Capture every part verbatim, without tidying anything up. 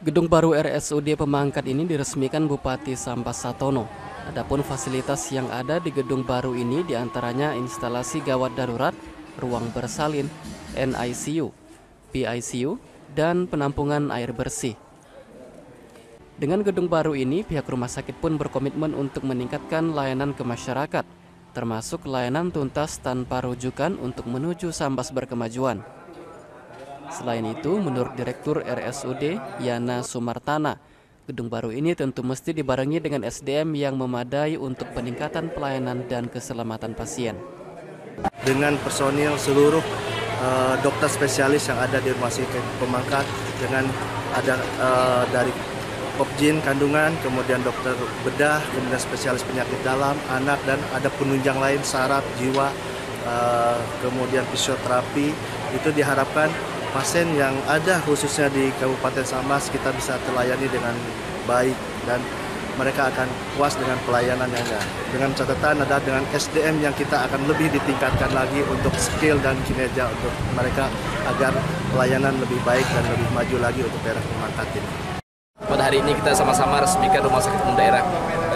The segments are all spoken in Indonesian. Gedung baru R S U D Pemangkat ini diresmikan Bupati Sambas Satono. Adapun fasilitas yang ada di gedung baru ini diantaranya instalasi gawat darurat, ruang bersalin, N I C U, P I C U, dan penampungan air bersih. Dengan gedung baru ini, pihak rumah sakit pun berkomitmen untuk meningkatkan layanan ke masyarakat, termasuk layanan tuntas tanpa rujukan untuk menuju Sambas berkemajuan. Selain itu, menurut Direktur R S U D Yana Sumartana, gedung baru ini tentu mesti dibarengi dengan S D M yang memadai untuk peningkatan pelayanan dan keselamatan pasien. Dengan personil seluruh uh, dokter spesialis yang ada di rumah sakit Pemangkat, dengan ada uh, dari O B G Y N kandungan, kemudian dokter bedah, kemudian spesialis penyakit dalam, anak, dan ada penunjang lain, saraf, jiwa, uh, kemudian fisioterapi. Itu diharapkan pasien yang ada khususnya di Kabupaten Sambas kita bisa terlayani dengan baik, dan mereka akan puas dengan pelayanan yang ada. Dengan catatan ada dengan S D M yang kita akan lebih ditingkatkan lagi untuk skill dan kinerja untuk mereka agar pelayanan lebih baik dan lebih maju lagi untuk daerah Pemangkat ini. Pada hari ini kita sama-sama resmikan rumah sakit umum daerah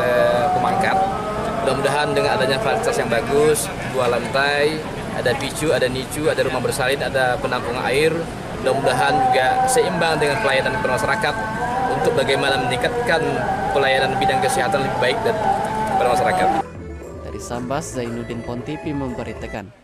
eh, Pemangkat. Mudah-mudahan dengan adanya fasilitas yang bagus, dua lantai, ada P I C U, ada N I C U, ada rumah bersalin, ada penampung air. Mudah-mudahan juga seimbang dengan pelayanan kepada masyarakat untuk bagaimana meningkatkan pelayanan bidang kesehatan lebih baik dan kepada masyarakat. Dari Sambas, Zainuddin Pontipi memberitakan.